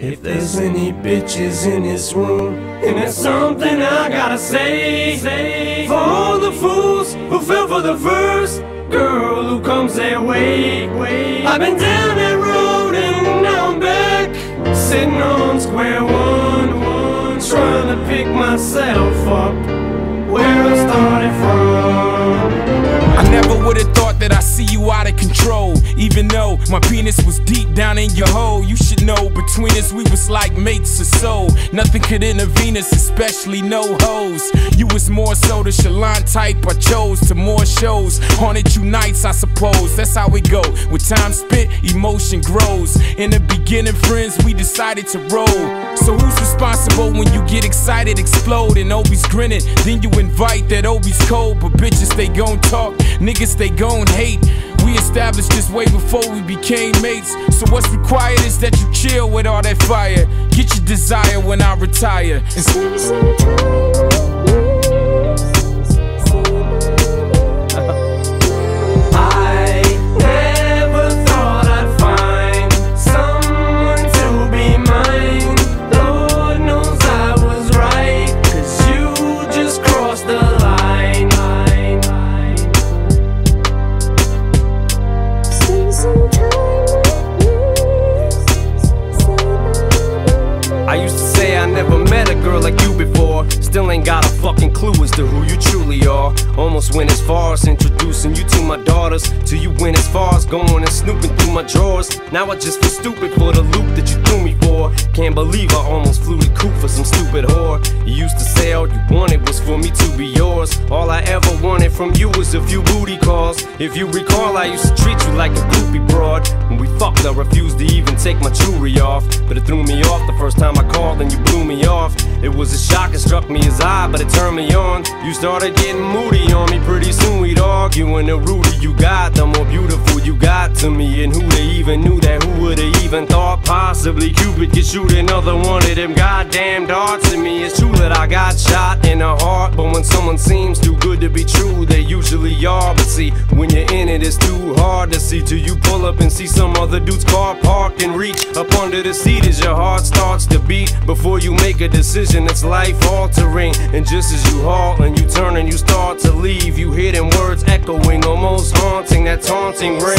If there's any bitches in this room, and that's something I gotta say, for all the fools who fell for the first girl who comes their way. I've been down that road and now I'm back, sitting on square one, trying to pick myself up where I started from. I never would've thought that I see you out of control, even though my penis was deep down in your hole. You should know between us we was like mates or so. Nothing could intervene us, especially no hoes. You was more so the Shalon type I chose to more shows. Haunted you nights, I suppose. That's how we go. With time spent, emotion grows. In the beginning, friends, we decided to roll. So who's responsible when you get excited, explode, and Obi's grinning? Then you invite that Obi's cold, but bitches they gon' talk, niggas they gon' hate. We established this way before we became mates. So what's required is that you chill with all that fire. Get your desire when I retire. I used to say I never met a girl like you before. Still ain't got a fucking clue as to who you truly are. Almost went as far as introducing you to my daughters, till you went as far as going and snooping through my drawers. Now I just feel stupid for the loop that you threw me for. Can't believe I almost flew the coop for some stupid whore. You used to say all you wanted was for me to be yours. All I ever wanted from you was a few booty calls. If you recall, I used to treat you like a groupie broad. When we fucked, I refused to even take my jewelry off. But it threw me off the first time I called and you blew me off. It was a shock, it struck me as odd, but it turned me on. You started getting moody on me, pretty soon we'd argue. And the ruder you got, the more beautiful you got to me. And who they even knew that, who would've even thought possibly Cupid could shoot another one of them goddamn darts at me. It's true that I got shot in the heart, but when someone seems too good to be true, they usually are. But see, when you're in it, it's too hard to see till you pull up and see some other dude's car parked and reach up under the seat as your heart starts to beat. Before you make a decision, it's life altering. And just as you halt and you turn and you start to leave, you hear them words echoing, almost haunting, that taunting ring.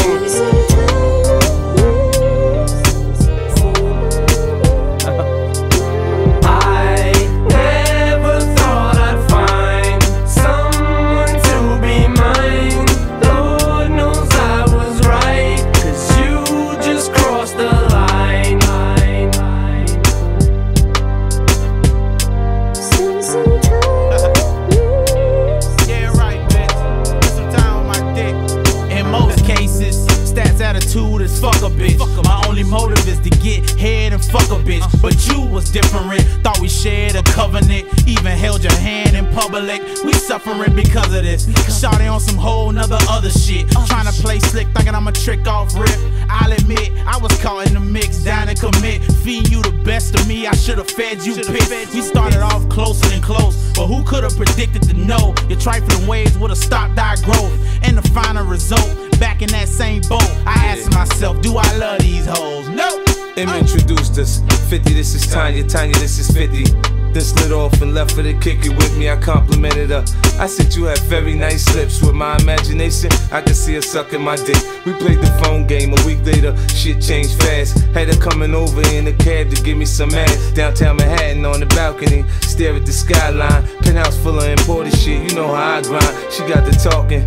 Attitude is fuck a bitch. My only motive is to get head and fuck a bitch. But you was different. Thought we shared a covenant. Even held your hand in public. We suffering because of this. Shawty on some whole nother shit. Trying to play slick, thinking I'm a trick off rip. I'll admit, I was caught in the mix, down and commit. Feed you the best of me, I should've fed you piss. We started off closer than close, but who could've predicted to know your trifling ways would've stopped our growth? And the final result, back in that same boat, I asked myself, do I love these hoes? No! Em introduced us, 50, this is Tanya, Tanya, this is 50. This slid off and left for the kick it with me, I complimented her. I said you have very nice lips, with my imagination I could see her sucking my dick. We played the phone game, a week later, shit changed fast. Had her coming over in a cab to give me some ass. Downtown Manhattan on the balcony, stare at the skyline. Penthouse full of imported shit, you know how I grind. She got to talking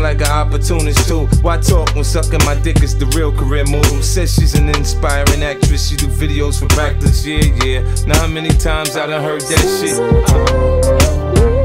like an opportunist too. Why talk when sucking my dick is the real career move? Says she's an inspiring actress, she do videos for practice, yeah. Now how many times I done heard that shit?